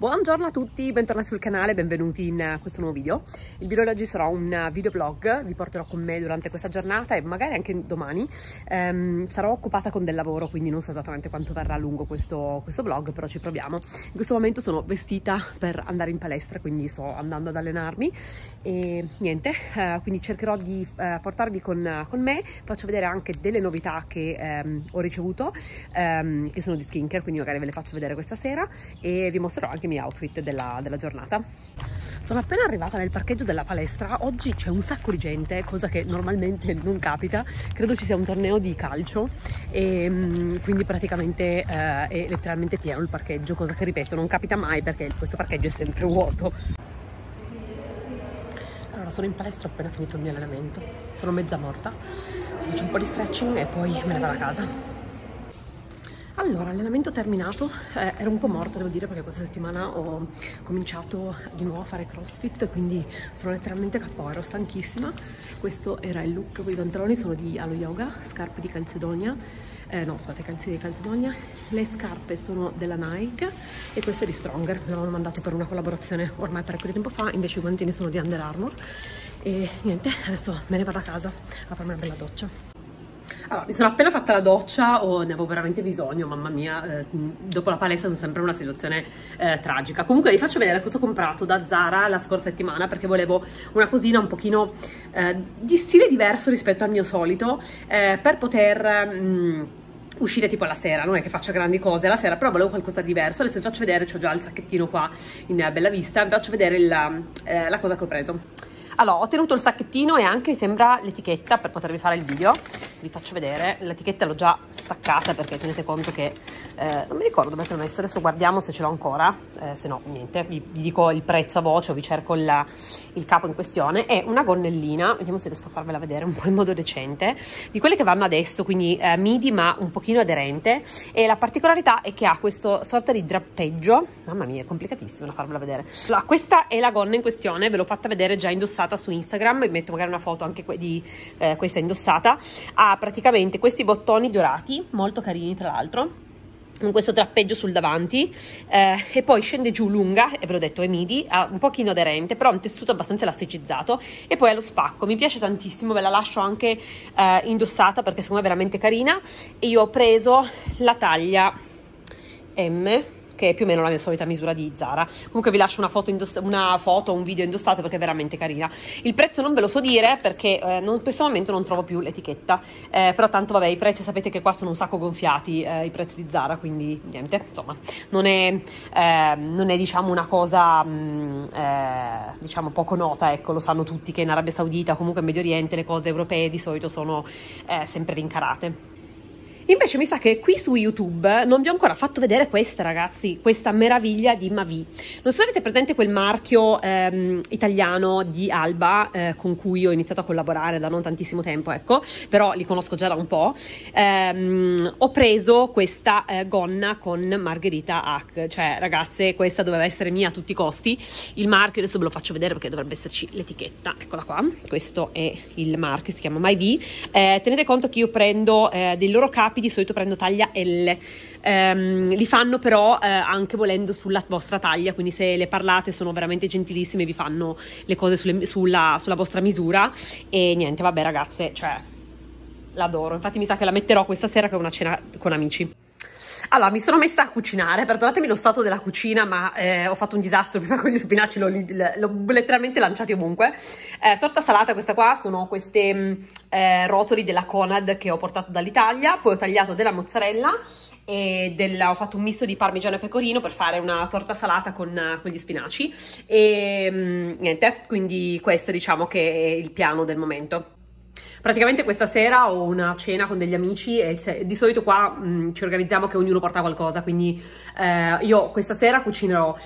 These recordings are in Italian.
Buongiorno a tutti, bentornati sul canale, benvenuti in questo nuovo video. Il video di oggi sarà un videoblog, vi porterò con me durante questa giornata e magari anche domani. Sarò occupata con del lavoro, quindi non so esattamente quanto verrà a lungo questo vlog, però ci proviamo. In questo momento sono vestita per andare in palestra, quindi sto andando ad allenarmi e niente, quindi cercherò di portarvi con me. Faccio vedere anche delle novità che ho ricevuto, che sono di skincare, quindi magari ve le faccio vedere questa sera e vi mostrerò anche outfit della giornata. Sono appena arrivata nel parcheggio della palestra. Oggi c'è un sacco di gente, cosa che normalmente non capita. Credo ci sia un torneo di calcio e quindi praticamente è letteralmente pieno il parcheggio, cosa che ripeto non capita mai perché questo parcheggio è sempre vuoto. Allora, sono in palestra, ho appena finito il mio allenamento, sono mezza morta, faccio un po' di stretching e poi me ne vado a casa. Allora, allenamento terminato, ero un po' morta devo dire perché questa settimana ho cominciato di nuovo a fare crossfit, quindi sono letteralmente KO, ero stanchissima. Questo era il look, i pantaloni sono di Alo Yoga, scarpe di Calzedonia, calzini di Calzedonia, le scarpe sono della Nike e questo è di Stronger, me l'avevano mandato per una collaborazione ormai parecchio tempo fa, invece i guantini sono di Under Armour e niente, adesso me ne vado a casa a farmi una bella doccia. Allora, mi sono appena fatta la doccia, ne avevo veramente bisogno, mamma mia, dopo la palestra sono sempre in una situazione tragica. Comunque vi faccio vedere cosa ho comprato da Zara la scorsa settimana perché volevo una cosina un pochino di stile diverso rispetto al mio solito per poter... uscire tipo alla sera, non è che faccio grandi cose alla sera, però volevo qualcosa di diverso. Adesso vi faccio vedere, c'ho già il sacchettino qua in bella vista, vi faccio vedere la cosa che ho preso. Allora, ho tenuto il sacchettino e anche mi sembra l'etichetta per potervi fare il video, vi faccio vedere, l'etichetta l'ho già staccata perché tenete conto che non mi ricordo dove l'ho messa, adesso guardiamo se ce l'ho ancora, se no niente, vi dico il prezzo a voce o vi cerco il capo in questione. È una gonnellina, vediamo se riesco a farvela vedere un po' in modo decente, di quelle che vanno adesso, quindi midi ma un pochino aderente, e la particolarità è che ha questo sorta di drappeggio. Mamma mia, è complicatissimo da farvela vedere. Allora, questa è la gonna in questione, ve l'ho fatta vedere già indossata su Instagram, vi metto magari una foto anche di questa indossata. Ha praticamente questi bottoni dorati molto carini, tra l'altro, con questo drappeggio sul davanti e poi scende giù lunga, e ve l'ho detto è midi, un pochino aderente, però un tessuto abbastanza elasticizzato, e poi ha lo spacco, mi piace tantissimo, ve la lascio anche indossata perché secondo me è veramente carina. E io ho preso la taglia M, che è più o meno la mia solita misura di Zara. Comunque vi lascio un video indossato perché è veramente carina. Il prezzo non ve lo so dire perché in questo momento non trovo più l'etichetta, però tanto vabbè, i prezzi sapete che qua sono un sacco gonfiati, i prezzi di Zara, quindi niente, insomma non è diciamo una cosa diciamo poco nota, ecco, lo sanno tutti che in Arabia Saudita, comunque in Medio Oriente, le cose europee di solito sono sempre rincarate. Invece mi sa che qui su YouTube non vi ho ancora fatto vedere questa, ragazzi, questa meraviglia di Mavi. Non so se avete presente quel marchio italiano di Alba con cui ho iniziato a collaborare da non tantissimo tempo, ecco, però li conosco già da un po'. Ho preso questa gonna con Margherita Hack, cioè ragazze questa doveva essere mia a tutti i costi. Il marchio adesso ve lo faccio vedere perché dovrebbe esserci l'etichetta, eccola qua, questo è il marchio, si chiama Mavi. Tenete conto che io prendo dei loro capi, di solito prendo taglia L, li fanno però anche volendo sulla vostra taglia, quindi se le parlate sono veramente gentilissime, vi fanno le cose sulla vostra misura. E niente, vabbè ragazze, cioè l'adoro, infatti mi sa che la metterò questa sera che ho una cena con amici. Allora, mi sono messa a cucinare, perdonatemi lo stato della cucina, ma ho fatto un disastro prima con gli spinaci, l'ho letteralmente lanciati ovunque. Torta salata, questa qua, sono queste rotoli della Conad che ho portato dall'Italia, poi ho tagliato della mozzarella e ho fatto un misto di parmigiano e pecorino per fare una torta salata con gli spinaci e niente, quindi questo diciamo che è il piano del momento. Praticamente questa sera ho una cena con degli amici e di solito qua ci organizziamo che ognuno porta qualcosa, quindi io questa sera cucinerò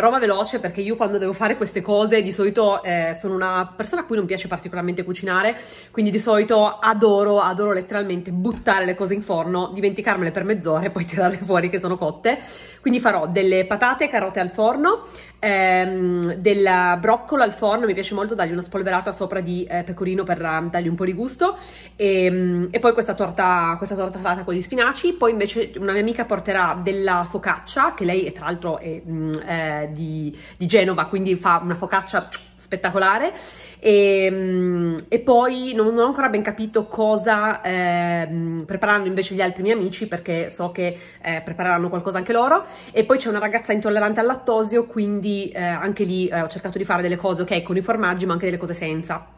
roba veloce perché io quando devo fare queste cose di solito sono una persona a cui non piace particolarmente cucinare, quindi di solito adoro letteralmente buttare le cose in forno, dimenticarmele per mezz'ora e poi tirarle fuori che sono cotte. Quindi farò delle patate e carote al forno, del broccolo al forno, mi piace molto dargli una spolverata sopra di pecorino per dargli un po' di gusto. E poi questa torta salata con gli spinaci. Poi invece una mia amica porterà della focaccia, che lei tra l'altro è di Genova, quindi fa una focaccia spettacolare. E poi non ho ancora ben capito cosa preparano invece gli altri miei amici, perché so che prepareranno qualcosa anche loro. E poi c'è una ragazza intollerante al lattosio, quindi anche lì ho cercato di fare delle cose ok con i formaggi, ma anche delle cose senza.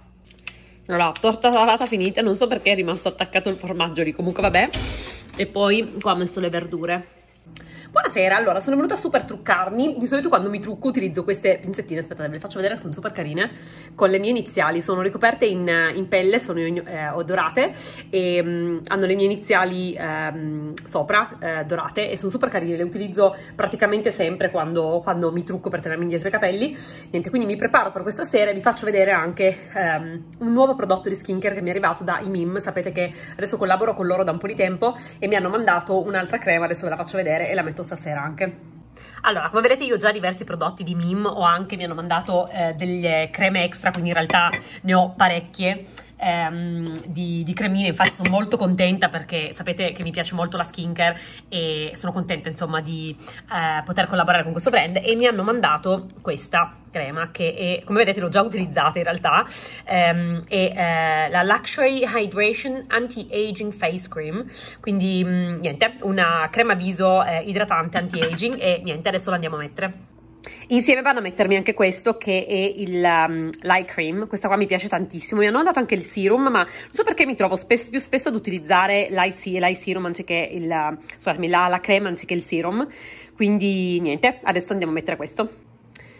Allora, torta salata finita, non so perché è rimasto attaccato il formaggio lì, comunque vabbè. E poi qua ho messo le verdure. Buonasera, allora sono venuta super truccarmi. Di solito quando mi trucco utilizzo queste pinzettine, aspettate ve le faccio vedere, sono super carine, con le mie iniziali, sono ricoperte in pelle, sono dorate e hanno le mie iniziali sopra, dorate, e sono super carine, le utilizzo praticamente sempre quando mi trucco per tenermi indietro i capelli. Niente, quindi mi preparo per questa sera e vi faccio vedere anche un nuovo prodotto di skincare che mi è arrivato da IMIM. Sapete che adesso collaboro con loro da un po' di tempo e mi hanno mandato un'altra crema, adesso ve la faccio vedere e la metto stasera anche. Allora, come vedete io ho già diversi prodotti di IMIM, o anche mi hanno mandato delle creme extra, quindi in realtà ne ho parecchie di cremine. Infatti sono molto contenta perché sapete che mi piace molto la skincare e sono contenta insomma di poter collaborare con questo brand, e mi hanno mandato questa crema che è, come vedete l'ho già utilizzata in realtà, è la Luxury Hydration Anti-Aging Face Cream, quindi niente, una crema viso idratante anti-aging, e niente, adesso la andiamo a mettere. Insieme vanno a mettermi anche questo che è l'eye cream. Questa qua mi piace tantissimo. Mi hanno mandato anche il serum, ma non so perché mi trovo più spesso ad utilizzare l'eye serum anziché la crema anziché il serum. Quindi niente, adesso andiamo a mettere questo.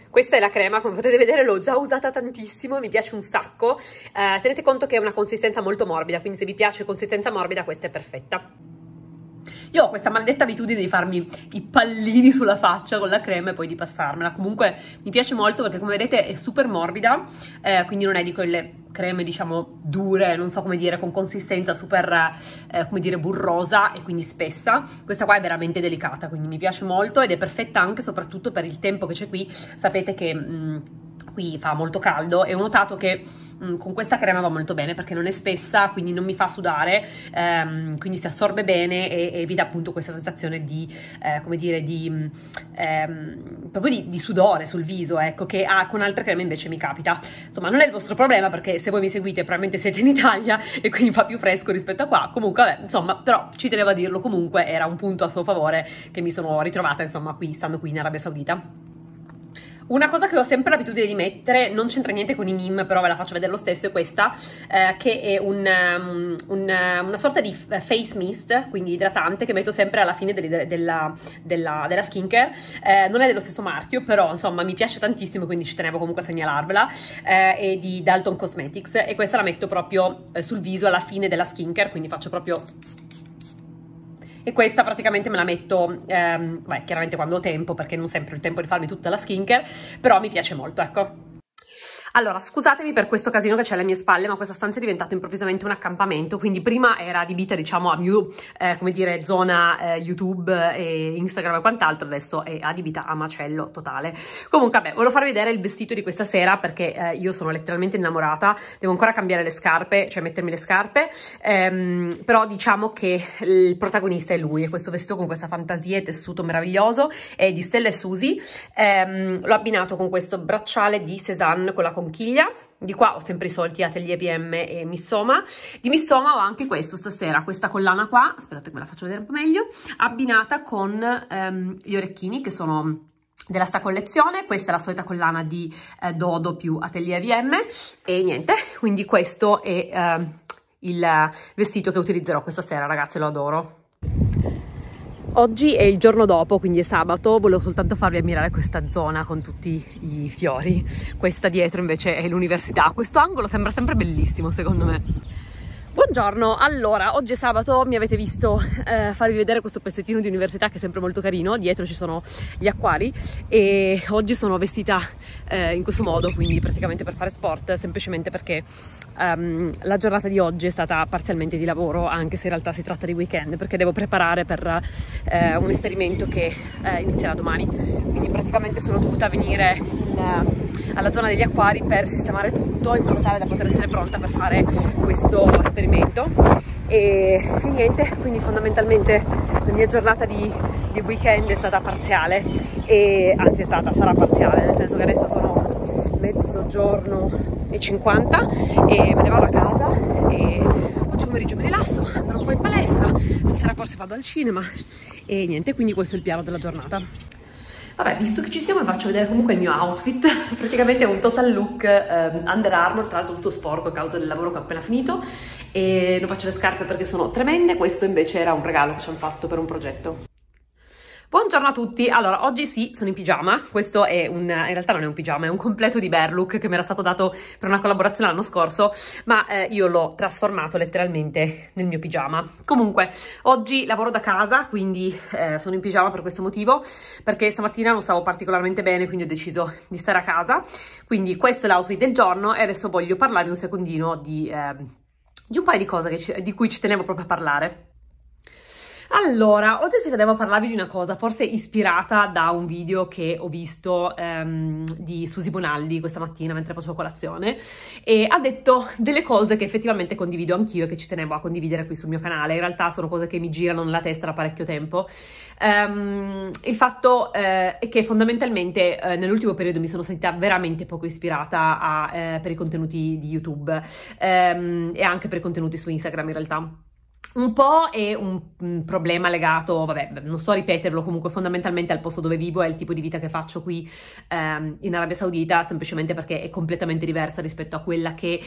Questa è la crema, come potete vedere l'ho già usata tantissimo, mi piace un sacco. Tenete conto che è una consistenza molto morbida, quindi se vi piace consistenza morbida questa è perfetta. Io ho questa maledetta abitudine di farmi i pallini sulla faccia con la crema e poi di passarmela. Comunque mi piace molto perché come vedete è super morbida, quindi non è di quelle creme diciamo dure, non so come dire, con consistenza super come dire burrosa e quindi spessa. Questa qua è veramente delicata, quindi mi piace molto ed è perfetta anche soprattutto per il tempo che c'è qui. Sapete che qui fa molto caldo e ho notato che con questa crema va molto bene perché non è spessa, quindi non mi fa sudare, quindi si assorbe bene e evita appunto questa sensazione di come dire proprio di sudore sul viso, ecco, che con altre creme invece mi capita. Insomma non è il vostro problema perché se voi mi seguite probabilmente siete in Italia e quindi fa più fresco rispetto a qua. Comunque vabbè, insomma, però ci tenevo a dirlo, comunque era un punto a suo favore che mi sono ritrovata insomma qui, stando qui in Arabia Saudita. Una cosa che ho sempre l'abitudine di mettere, non c'entra niente con i IMIM, però ve la faccio vedere lo stesso, è questa, che è una sorta di face mist, quindi idratante, che metto sempre alla fine della skincare. Non è dello stesso marchio, però insomma mi piace tantissimo, quindi ci tenevo comunque a segnalarvela. È di Dalton Cosmetics e questa la metto proprio sul viso alla fine della skincare, quindi faccio proprio... E questa praticamente me la metto, beh, chiaramente quando ho tempo, perché non sempre ho il tempo di farmi tutta la skincare, però mi piace molto, ecco. Allora, scusatemi per questo casino che c'è alle mie spalle, ma questa stanza è diventata improvvisamente un accampamento, quindi prima era adibita diciamo a mia, come dire, zona YouTube e Instagram e quant'altro, adesso è adibita a macello totale. Comunque, vabbè, volevo farvi vedere il vestito di questa sera perché io sono letteralmente innamorata, devo ancora cambiare le scarpe, cioè mettermi le scarpe, però diciamo che il protagonista è lui, e questo vestito con questa fantasia e tessuto meraviglioso è di Stella e Susie, l'ho abbinato con questo bracciale di Cézanne con la conchiglia. Di qua ho sempre i soliti Atelier VM e Missoma. Di Missoma ho anche questo stasera, questa collana qua, aspettate che me la faccio vedere un po' meglio, abbinata con gli orecchini che sono della sta collezione. Questa è la solita collana di Dodo più Atelier VM e niente, quindi questo è il vestito che utilizzerò questa sera, ragazze, lo adoro. Oggi è il giorno dopo, quindi è sabato, volevo soltanto farvi ammirare questa zona con tutti i fiori. Questa dietro invece è l'università, questo angolo sembra sempre bellissimo secondo me. Buongiorno, allora oggi è sabato, mi avete visto farvi vedere questo pezzettino di università che è sempre molto carino, dietro ci sono gli acquari e oggi sono vestita in questo modo, quindi praticamente per fare sport, semplicemente perché la giornata di oggi è stata parzialmente di lavoro, anche se in realtà si tratta di weekend, perché devo preparare per un esperimento che inizierà domani, quindi praticamente sono dovuta venire alla zona degli acquari per sistemare tutto, tutto in modo tale da poter essere pronta per fare questo esperimento. E niente, quindi fondamentalmente la mia giornata di weekend è stata parziale, e anzi sarà parziale, nel senso che adesso sono mezzogiorno e 50 e me ne vado a casa, e oggi pomeriggio mi rilasso, andrò un po' in palestra, stasera forse vado al cinema e niente, quindi questo è il piano della giornata. Vabbè, visto che ci siamo, vi faccio vedere comunque il mio outfit. Praticamente è un total look Under Armour, tra l'altro tutto sporco a causa del lavoro che ho appena finito, e non faccio le scarpe perché sono tremende. Questo invece era un regalo che ci hanno fatto per un progetto. Buongiorno a tutti. Allora, oggi sì, sono in pigiama. Questo è in realtà non è un pigiama, è un completo di bear look che mi era stato dato per una collaborazione l'anno scorso, ma io l'ho trasformato letteralmente nel mio pigiama. Comunque, oggi lavoro da casa, quindi sono in pigiama per questo motivo, perché stamattina non stavo particolarmente bene, quindi ho deciso di stare a casa. Quindi questo è l'outfit del giorno, e adesso voglio parlare un secondino di un paio di cose di cui ci tenevo proprio a parlare. Allora, oggi ci tenevo a parlarvi di una cosa, forse ispirata da un video che ho visto di Susi Bonaldi questa mattina mentre facevo colazione, e ha detto delle cose che effettivamente condivido anch'io e che ci tenevo a condividere qui sul mio canale. In realtà sono cose che mi girano nella testa da parecchio tempo. Il fatto è che fondamentalmente nell'ultimo periodo mi sono sentita veramente poco ispirata per i contenuti di YouTube e anche per i contenuti su Instagram in realtà. Un po' è un problema legato, vabbè, non so a ripeterlo, comunque fondamentalmente al posto dove vivo e al tipo di vita che faccio qui in Arabia Saudita, semplicemente perché è completamente diversa rispetto a quella che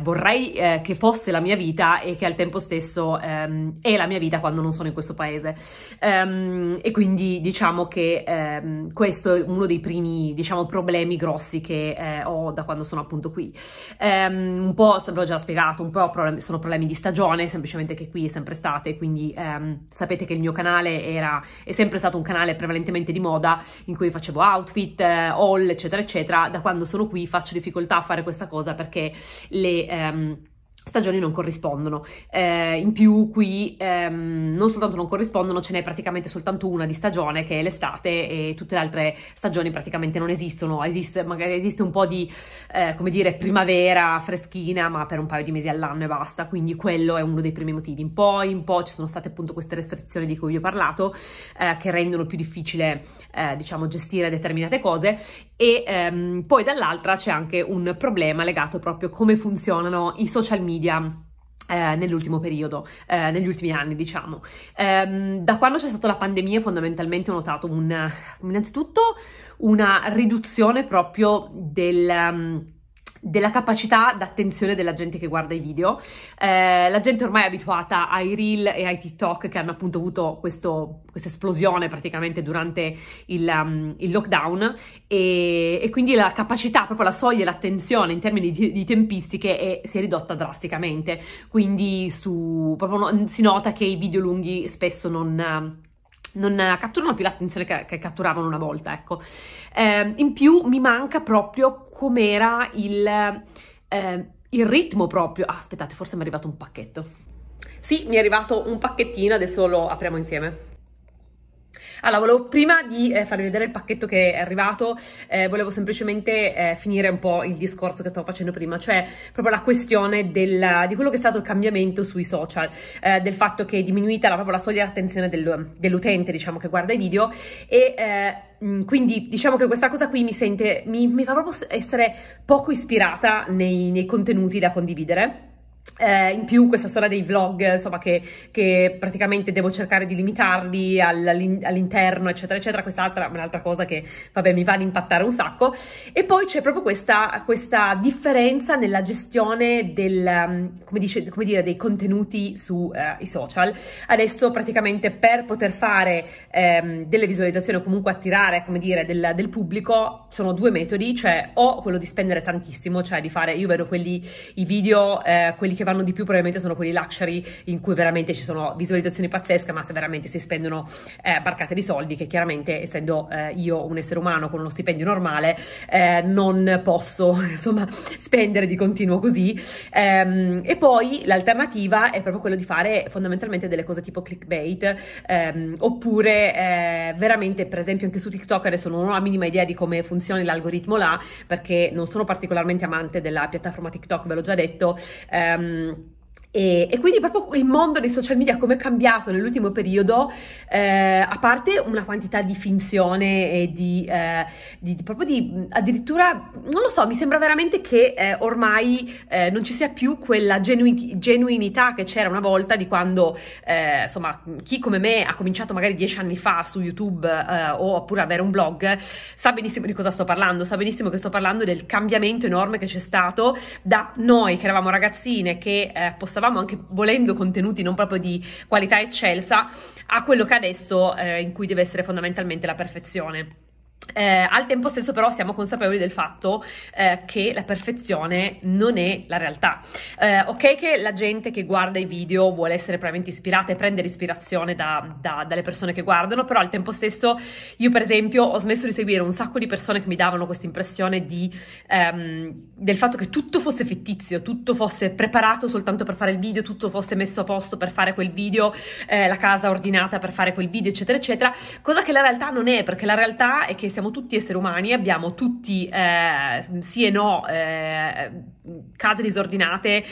vorrei che fosse la mia vita, e che al tempo stesso è la mia vita quando non sono in questo paese. E quindi diciamo che questo è uno dei primi, diciamo, problemi grossi che ho da quando sono appunto qui. Un po', l'ho già spiegato, un po' sono problemi di stagione, semplicemente che qui è sempre estate, quindi sapete che il mio canale è sempre stato un canale prevalentemente di moda, in cui facevo outfit, haul, eccetera eccetera. Da quando sono qui faccio difficoltà a fare questa cosa perché le stagioni non corrispondono, in più qui non soltanto non corrispondono, ce n'è praticamente soltanto una di stagione, che è l'estate, e tutte le altre stagioni praticamente non esistono. Magari esiste un po' di come dire, primavera freschina, ma per un paio di mesi all'anno e basta, quindi quello è uno dei primi motivi. In poi ci sono state appunto queste restrizioni di cui vi ho parlato, che rendono più difficile diciamo gestire determinate cose, e poi dall'altra c'è anche un problema legato proprio a come funzionano i social media nell'ultimo periodo, negli ultimi anni diciamo. Da quando c'è stata la pandemia fondamentalmente ho notato innanzitutto una riduzione proprio della capacità d'attenzione della gente che guarda i video. La gente ormai è abituata ai reel e ai TikTok, che hanno appunto avuto questa esplosione praticamente durante il lockdown, e quindi la capacità, proprio la soglia e l'attenzione in termini di tempistiche si è ridotta drasticamente, quindi si nota che i video lunghi spesso non catturano più l'attenzione che catturavano una volta, ecco. In più mi manca proprio com'era il ritmo proprio. Ah, aspettate, forse mi è arrivato un pacchetto. Sì, mi è arrivato un pacchettino, adesso lo apriamo insieme. Allora, volevo, prima di farvi vedere il pacchetto che è arrivato, volevo semplicemente finire un po' il discorso che stavo facendo prima, cioè proprio la questione di quello che è stato il cambiamento sui social, del fatto che è diminuita proprio la soglia di attenzione dell'utente, diciamo, che guarda i video, e quindi diciamo che questa cosa qui mi fa proprio essere poco ispirata nei contenuti da condividere. In più questa storia dei vlog, insomma, che praticamente devo cercare di limitarli all'interno, eccetera eccetera, quest'altra è un'altra cosa che, vabbè, mi va ad impattare un sacco. E poi c'è proprio questa differenza nella gestione dei contenuti sui social. Adesso praticamente per poter fare delle visualizzazioni, o comunque attirare, come dire, del pubblico, sono due metodi, cioè o quello di spendere tantissimo, cioè di fare, io vedo i video, quelli che vanno di più probabilmente sono quelli luxury, in cui veramente ci sono visualizzazioni pazzesche, ma se veramente si spendono barcate di soldi, che chiaramente essendo io un essere umano con uno stipendio normale non posso insomma spendere di continuo così. E poi l'alternativa è proprio quella di fare fondamentalmente delle cose tipo clickbait, oppure veramente, per esempio anche su TikTok adesso non ho la minima idea di come funzioni l'algoritmo là, perché non sono particolarmente amante della piattaforma TikTok, ve l'ho già detto. E quindi proprio il mondo dei social media come è cambiato nell'ultimo periodo, a parte una quantità di finzione e di addirittura, non lo so, mi sembra veramente che ormai non ci sia più quella genuinità che c'era una volta, di quando insomma chi come me ha cominciato magari 10 anni fa su YouTube o oppure avere un blog sa benissimo di cosa sto parlando, sa benissimo che sto parlando del cambiamento enorme che c'è stato da noi che eravamo ragazzine, che postavamo anche volendo contenuti non proprio di qualità eccelsa, a quello che adesso in cui deve essere fondamentalmente la perfezione. Al tempo stesso però siamo consapevoli del fatto che la perfezione non è la realtà. Ok che la gente che guarda i video vuole essere probabilmente ispirata e prendere ispirazione dalle persone che guardano, però al tempo stesso io per esempio ho smesso di seguire un sacco di persone che mi davano questa impressione del fatto che tutto fosse fittizio, tutto fosse preparato soltanto per fare il video, tutto fosse messo a posto per fare quel video, la casa ordinata per fare quel video, eccetera eccetera, cosa che la realtà non è, perché la realtà è che siamo tutti esseri umani, abbiamo tutti sì e no case disordinate,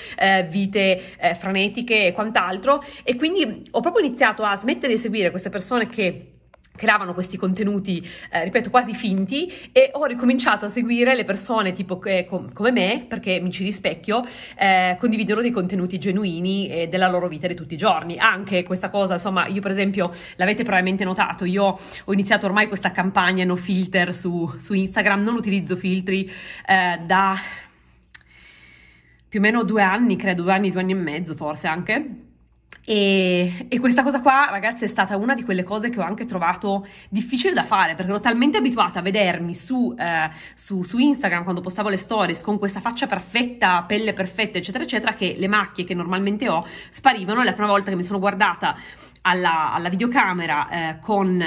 vite frenetiche e quant'altro, e quindi ho proprio iniziato a smettere di seguire queste persone che creavano questi contenuti, ripeto, quasi finti, e ho ricominciato a seguire le persone tipo come me, perché mi ci rispecchio, condividono dei contenuti genuini della loro vita di tutti i giorni. Anche questa cosa, insomma, io per esempio, l'avete probabilmente notato, io ho iniziato ormai questa campagna no filter su Instagram, non utilizzo filtri da più o meno 2 anni, credo, 2 anni e mezzo forse anche. E questa cosa qua, ragazzi, è stata una di quelle cose che ho anche trovato difficile da fare, perché ero talmente abituata a vedermi su Instagram quando postavo le stories con questa faccia perfetta, pelle perfetta, eccetera eccetera, che le macchie che normalmente ho sparivano. La prima volta che mi sono guardata alla videocamera con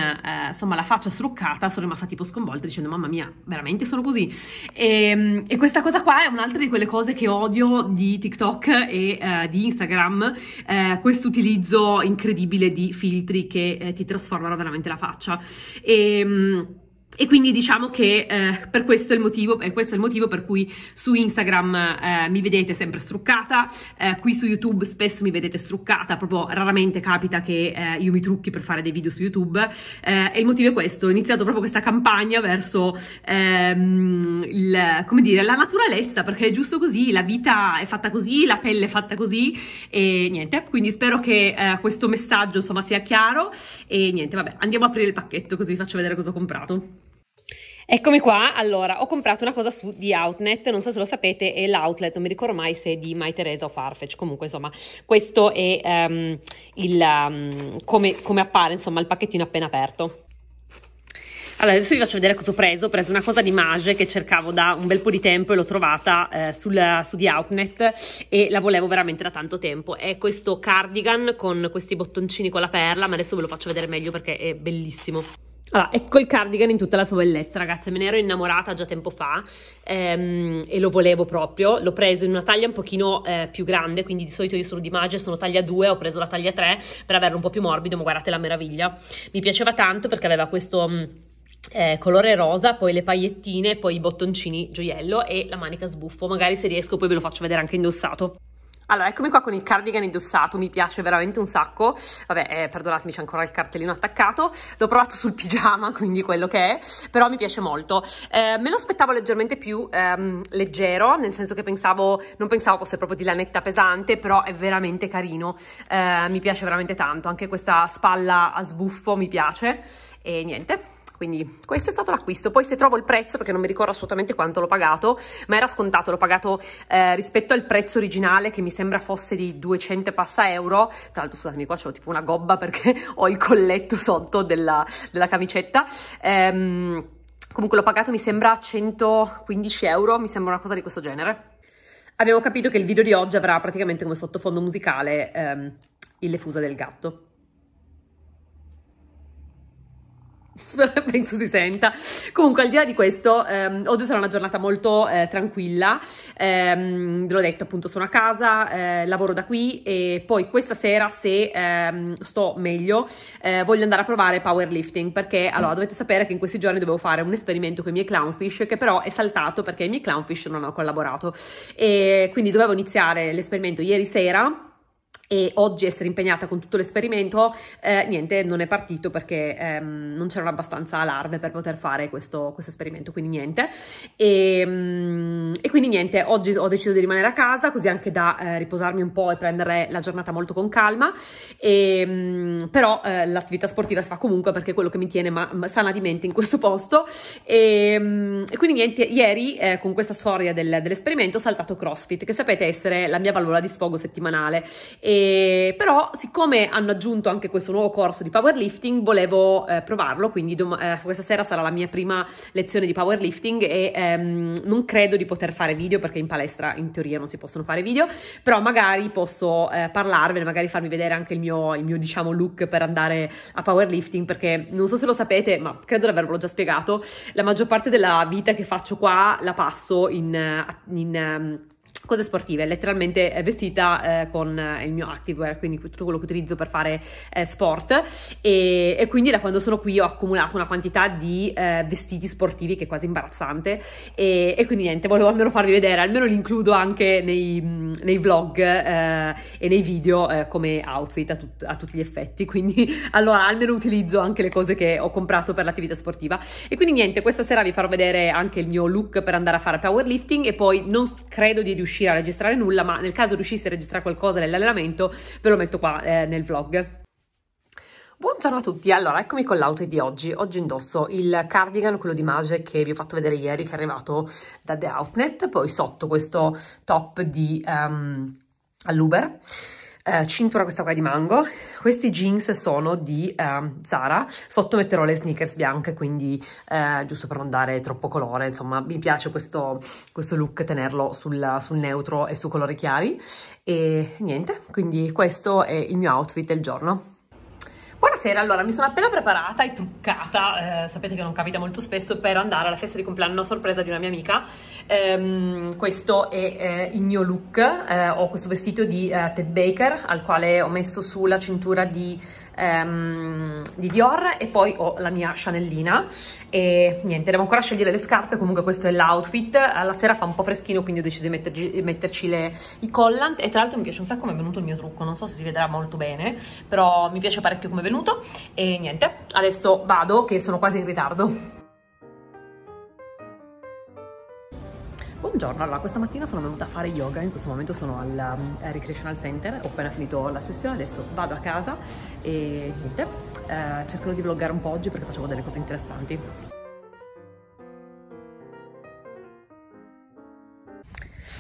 insomma la faccia struccata, sono rimasta tipo sconvolta, dicendo mamma mia, veramente sono così? E questa cosa qua è un'altra di quelle cose che odio di TikTok e di Instagram, questo utilizzo incredibile di filtri che ti trasformano veramente la faccia. E quindi diciamo che per questo è il motivo, e questo è il motivo per cui su Instagram mi vedete sempre struccata, qui su YouTube spesso mi vedete struccata, proprio raramente capita che io mi trucchi per fare dei video su YouTube, e il motivo è questo: ho iniziato proprio questa campagna verso come dire, la naturalezza, perché è giusto così, la vita è fatta così, la pelle è fatta così, e niente, quindi spero che questo messaggio insomma sia chiaro, e niente, vabbè, andiamo a aprire il pacchetto così vi faccio vedere cosa ho comprato. Eccomi qua. Allora, ho comprato una cosa su The Outnet, non so se lo sapete, è l'outlet, non mi ricordo mai se è di Mai Teresa o Farfetch, comunque insomma questo è come appare insomma il pacchettino appena aperto. Allora, adesso vi faccio vedere cosa ho preso. Ho preso una cosa di Maje che cercavo da un bel po' di tempo e l'ho trovata su The Outnet e la volevo veramente da tanto tempo. È questo cardigan con questi bottoncini con la perla, ma adesso ve lo faccio vedere meglio perché è bellissimo. Allora, ecco il cardigan in tutta la sua bellezza, ragazze, me ne ero innamorata già tempo fa e lo volevo proprio, l'ho preso in una taglia un pochino più grande, quindi di solito io sono di Maje, sono taglia 2, ho preso la taglia 3 per averlo un po' più morbido, ma guardate la meraviglia, mi piaceva tanto perché aveva questo colore rosa, poi le pagliettine, poi i bottoncini gioiello e la manica sbuffo, magari se riesco poi ve lo faccio vedere anche indossato. Allora, eccomi qua con il cardigan indossato, mi piace veramente un sacco, vabbè, perdonatemi, c'è ancora il cartellino attaccato, l'ho provato sul pigiama, quindi quello che è, però mi piace molto. Me lo aspettavo leggermente più leggero, nel senso che non pensavo fosse proprio di lanetta pesante, però è veramente carino, mi piace veramente tanto, anche questa spalla a sbuffo mi piace, e niente. Quindi questo è stato l'acquisto, poi se trovo il prezzo, perché non mi ricordo assolutamente quanto l'ho pagato, ma era scontato, l'ho pagato rispetto al prezzo originale che mi sembra fosse di 200 e passa euro, tra l'altro scusatemi qua c'ho tipo una gobba perché ho il colletto sotto della camicetta, comunque l'ho pagato mi sembra 115 euro, mi sembra una cosa di questo genere. abbiamo capito che il video di oggi avrà praticamente come sottofondo musicale le fusa del gatto. Penso si senta. Comunque, al di là di questo, oggi sarà una giornata molto tranquilla. Ve l'ho detto, appunto, sono a casa, lavoro da qui e poi questa sera, se sto meglio, voglio andare a provare powerlifting, perché allora dovete sapere che in questi giorni dovevo fare un esperimento con i miei clownfish, che però è saltato perché i miei clownfish non hanno collaborato, e quindi dovevo iniziare l'esperimento ieri sera e oggi essere impegnata con tutto l'esperimento. Niente, non è partito perché non c'erano abbastanza larve per poter fare questo esperimento, quindi niente, e quindi niente, oggi ho deciso di rimanere a casa, così anche da riposarmi un po' e prendere la giornata molto con calma, però l'attività sportiva si fa comunque, perché è quello che mi tiene sana di mente in questo posto, e quindi niente, ieri con questa storia dell'esperimento ho saltato CrossFit, che sapete essere la mia valvola di sfogo settimanale, però siccome hanno aggiunto anche questo nuovo corso di powerlifting volevo provarlo, quindi questa sera sarà la mia prima lezione di powerlifting e non credo di poter fare video, perché in palestra in teoria non si possono fare video, però magari posso parlarvene, magari farvi vedere anche il mio diciamo look per andare a powerlifting, perché non so se lo sapete, ma credo di avervelo già spiegato, la maggior parte della vita che faccio qua la passo in cose sportive, letteralmente vestita con il mio activewear, quindi tutto quello che utilizzo per fare sport, e quindi da quando sono qui ho accumulato una quantità di vestiti sportivi che è quasi imbarazzante, e quindi niente, volevo almeno farvi vedere, almeno li includo anche nei vlog e nei video come outfit a tutti gli effetti, quindi allora almeno utilizzo anche le cose che ho comprato per l'attività sportiva, e quindi niente, questa sera vi farò vedere anche il mio look per andare a fare powerlifting, e poi non credo di riuscire a registrare nulla, ma nel caso riuscissi a registrare qualcosa dell'allenamento ve lo metto qua nel vlog. Buongiorno a tutti, allora eccomi con l'outfit di oggi. Oggi indosso il cardigan, quello di Maje che vi ho fatto vedere ieri, che è arrivato da The Outnet, poi sotto questo top di all'Uber, cintura questa qua di mango, questi jeans sono di Zara, sotto metterò le sneakers bianche, quindi giusto per non dare troppo colore, insomma mi piace questo look tenerlo sul neutro e su colori chiari, e niente, quindi questo è il mio outfit del giorno. Buonasera, allora mi sono appena preparata e truccata, sapete che non capita molto spesso, per andare alla festa di compleanno sorpresa di una mia amica. Questo è il mio look, ho questo vestito di Ted Baker al quale ho messo sulla cintura di Dior, e poi ho la mia Chanellina, e niente, devo ancora scegliere le scarpe, comunque questo è l'outfit. Alla sera fa un po' freschino, quindi ho deciso di metterci i collant, e tra l'altro mi piace un sacco come è venuto il mio trucco, non so se si vedrà molto bene, però mi piace parecchio come è venuto, e niente, adesso vado che sono quasi in ritardo. Buongiorno, allora questa mattina sono venuta a fare yoga, in questo momento sono al Recreational Center, ho appena finito la sessione, adesso vado a casa e niente, cercherò di vloggare un po' oggi perché facevo delle cose interessanti.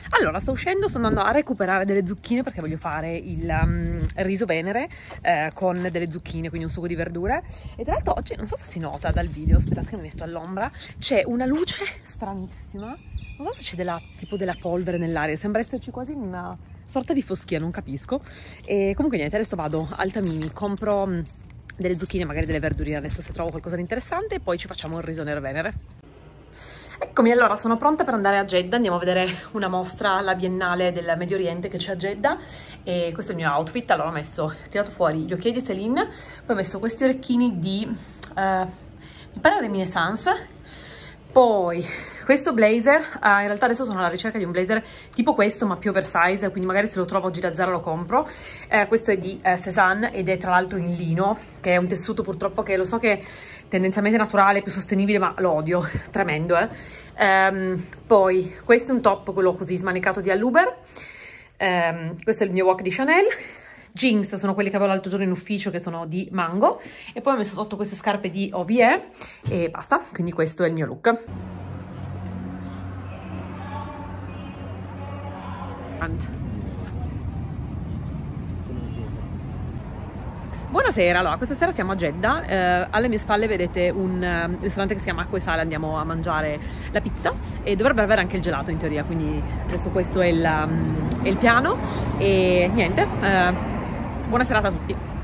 Allora sto uscendo, sto andando a recuperare delle zucchine perché voglio fare il riso venere con delle zucchine, quindi un sugo di verdure, e tra l'altro oggi, non so se si nota dal video, aspettate che mi metto all'ombra, c'è una luce stranissima, non so se c'è tipo della polvere nell'aria, sembra esserci quasi una sorta di foschia, non capisco, e comunque niente, adesso vado al Tamimi, compro delle zucchine, magari delle verdurine, adesso se trovo qualcosa di interessante, e poi ci facciamo il riso nero venere. Eccomi, allora sono pronta per andare a Jeddah, andiamo a vedere una mostra alla Biennale del Medio Oriente che c'è a Jeddah, e questo è il mio outfit. Allora ho tirato fuori gli occhiali di Celine, poi ho messo questi orecchini di, mi pare Reminiscence, poi questo blazer, in realtà adesso sono alla ricerca di un blazer tipo questo ma più oversize, quindi magari se lo trovo oggi da Zara lo compro, questo è di Cézanne ed è tra l'altro in lino, che è un tessuto purtroppo che lo so che è tendenzialmente naturale, più sostenibile, ma lo odio, tremendo poi questo è un top, quello così smanicato di all'Uber, questo è il mio walk di Chanel, jeans sono quelli che avevo l'altro giorno in ufficio che sono di mango, e poi ho messo sotto queste scarpe di Ovie e basta, quindi questo è il mio look. Buonasera, allora questa sera siamo a Jeddah, alle mie spalle vedete un ristorante che si chiama Acqua e Sale, andiamo a mangiare la pizza e dovrebbe avere anche il gelato in teoria, quindi adesso questo è il piano e niente, buona serata a tutti.